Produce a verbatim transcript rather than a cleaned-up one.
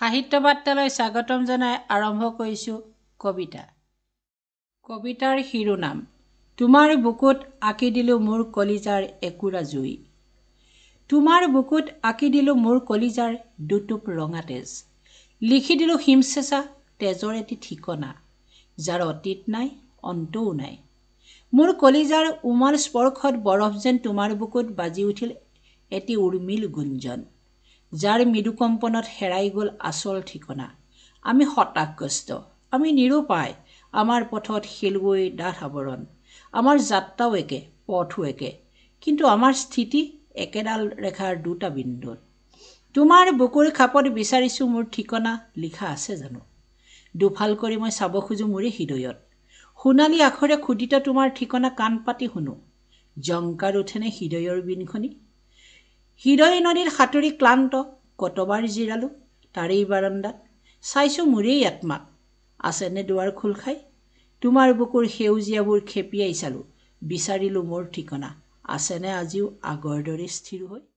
সাহিত্য বাৰ্তালৈ স্বাগতম জনাই আৰম্ভ কৰিছো কবিতা। কবিতাৰ শিৰোনাম তোমাৰ বুকুত আঁকি দিলো মোৰ কলিজাৰ একুৰা জুই। তোমাৰ বুকুত আঁকি দিলো মোৰ কলিজাৰ দুটুপ ৰঙা তেজ, লিখি দিলো হিমচেঁচা তেজৰ এটি ঠিকনা যাৰ অতীত নাই অন্তও নাই। মোৰ কলিজাৰ উমাৰ স্পৰ্শত বৰফ যেন তোমাৰ বুকুত বাজি উঠিল এটি উৰ্মিল গুঞ্জন যাৰ মৃদু কম্পনত হেৰাই গ'ল আচল ঠিকনা। আমি হতাশগ্ৰস্ত, আমি নিৰুপায়, আমাৰ পথত শিলগুৰি ডাঠ আৱৰণ, আমাৰ যাত্ৰাও একে, পথো একে, কিন্তু আমাৰ স্থিতি একেডাল ৰেখাৰ দুটা বিন্দুত। তোমাৰ বুকুৰ খাপত বিচাৰিছোঁ মোৰ ঠিকনা লিখা আছে জানো? দুফাল কৰি মই চাব খোজোঁ মোৰে হৃদয়ত, সোণালী আখৰে খোদিত তোমাৰ ঠিকনা কাণ পাতি শুনো। জংকাৰ উঠেনে হৃদয়ৰ বিনখনি? হৃদয় নদীৰ সাঁতুৰি ক্লান্ত কতবাৰ জিৰালো তাৰেই বাৰান্দাত, চাইছোঁ মোৰেই আত্মাক আছেনে দুৱাৰ খোল খাই। তোমাৰ বুকুৰ সেউজীয়াবোৰ খেপিয়াই চালোঁ, বিচাৰিলোঁ মোৰ ঠিকনা আছেনে আজিও আগৰ দৰে স্থিৰ হৈ।